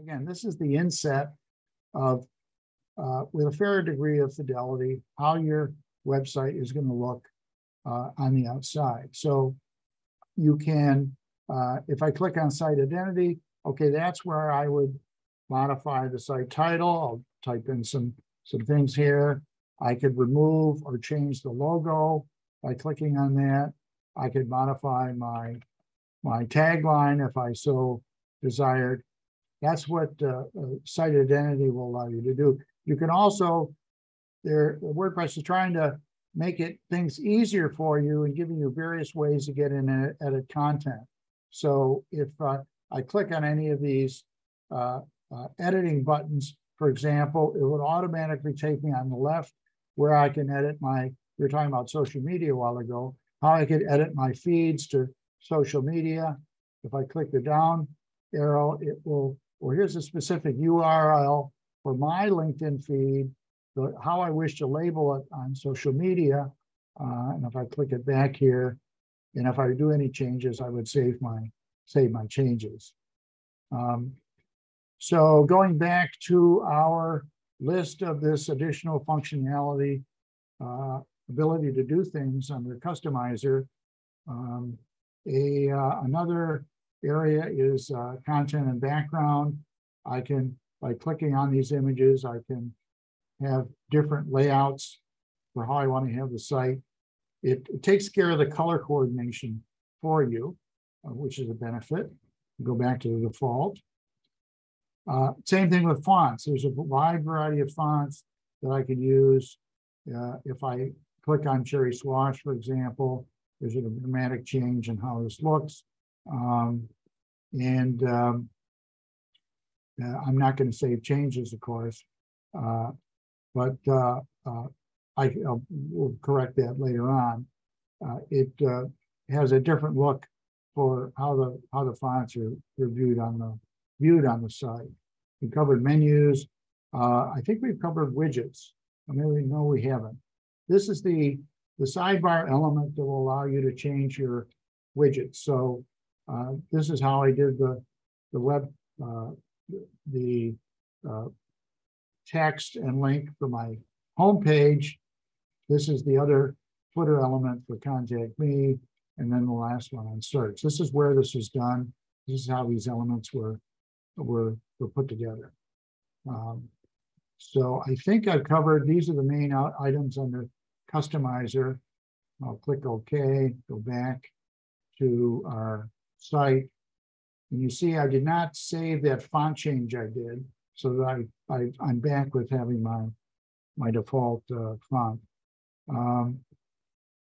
Again, this is the inset of, with a fair degree of fidelity, how your website is going to look on the outside. So you can, if I click on site identity, okay, that's where I would modify the site title. I'll type in some things here. I could remove or change the logo by clicking on that. I could modify my tagline if I so desired. That's what site identity will allow you to do. You can also, WordPress is trying to make things easier for you and giving you various ways to get in and edit content. So if I click on any of these editing buttons, for example, it would automatically take me on the left where I can edit we were talking about social media a while ago, how I could edit my feeds to social media. If I click the down arrow, it will, or here's a specific URL for my LinkedIn feed, how I wish to label it on social media. And if I click it back here, and if I do any changes, I would save my changes. So going back to our list of this additional functionality, ability to do things under Customizer, another area is content and background. I can, by clicking on these images, I can have different layouts for how I want to have the site. It takes care of the color coordination for you, which is a benefit. Go back to the default. Same thing with fonts. There's a wide variety of fonts that I could use. If I click on Cherry Swash, for example, there's a dramatic change in how this looks. I'm not going to save changes, of course, but I will correct that later on. It has a different look for how the fonts are viewed on the site. We covered menus. I think we've covered widgets. I mean, no, we haven't. This is the sidebar element that will allow you to change your widgets. So this is how I did the text and link for my homepage. This is the other footer element for contact me, and then the last one on search. This is where this was done. This is how these elements were put together. So I think I've covered, these are the main items under Customizer. I'll click OK, go back to our site. And you see I did not save that font change I did, so that I'm back with having my default font.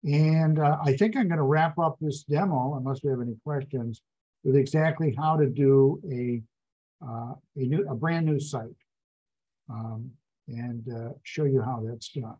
And I think I'm going to wrap up this demo, unless we have any questions, with exactly how to do a brand new site and show you how that's done.